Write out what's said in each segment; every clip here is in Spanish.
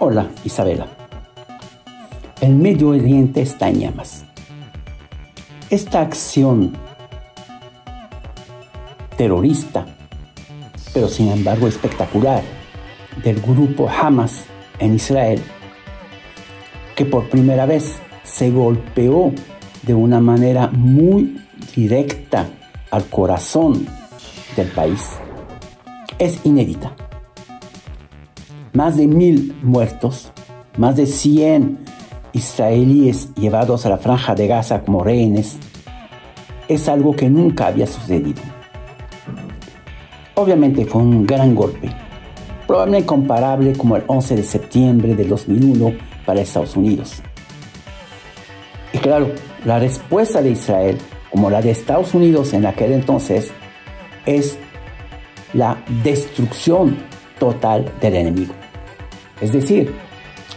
Hola, Isabela. El Medio Oriente está en llamas. Esta acción terrorista, pero sin embargo espectacular, del grupo Hamas en Israel, que por primera vez se golpeó de una manera muy directa al corazón del país, es inédita. Más de 1000 muertos, más de 100 israelíes llevados a la franja de Gaza como rehenes, es algo que nunca había sucedido. Obviamente fue un gran golpe, probablemente comparable como el 11 de septiembre de 2001 para Estados Unidos. Y claro, la respuesta de Israel, como la de Estados Unidos en aquel entonces, es la destrucción total del enemigo, es decir,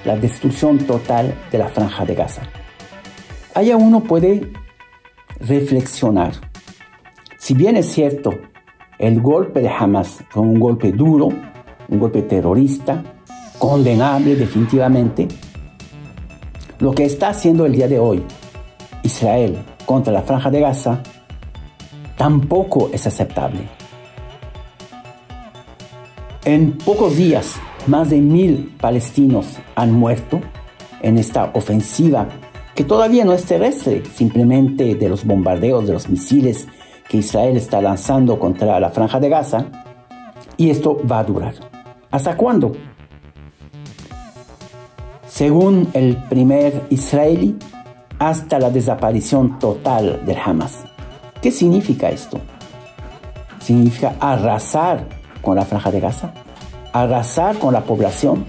la destrucción total de la franja de Gaza. Allá uno puede reflexionar. Si bien es cierto, el golpe de Hamas fue un golpe duro, un golpe terrorista, condenable definitivamente, lo que está haciendo el día de hoy Israel contra la franja de Gaza tampoco es aceptable. En pocos días, más de 1000 palestinos han muerto en esta ofensiva que todavía no es terrestre, simplemente de los bombardeos, de los misiles que Israel está lanzando contra la franja de Gaza. Y esto va a durar. ¿Hasta cuándo? Según el primer israelí, hasta la desaparición total del Hamas. ¿Qué significa esto? Significa arrasar con la franja de Gaza, arrasar con la población,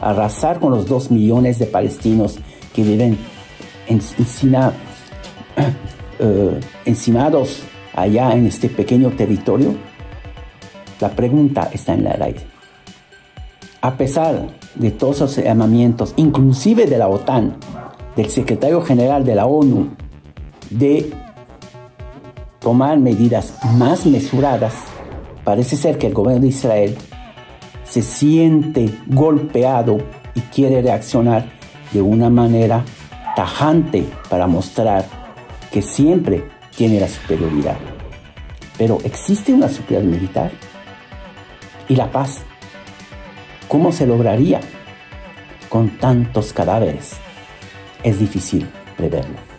arrasar con los 2 millones de palestinos que viven encimados allá en este pequeño territorio. La pregunta está en el aire. A pesar de todos los llamamientos, inclusive de la OTAN, del secretario general de la ONU, de tomar medidas más mesuradas, parece ser que el gobierno de Israel se siente golpeado y quiere reaccionar de una manera tajante para mostrar que siempre tiene la superioridad. Pero ¿existe una superioridad militar? ¿Y la paz? ¿Cómo se lograría con tantos cadáveres? Es difícil preverlo.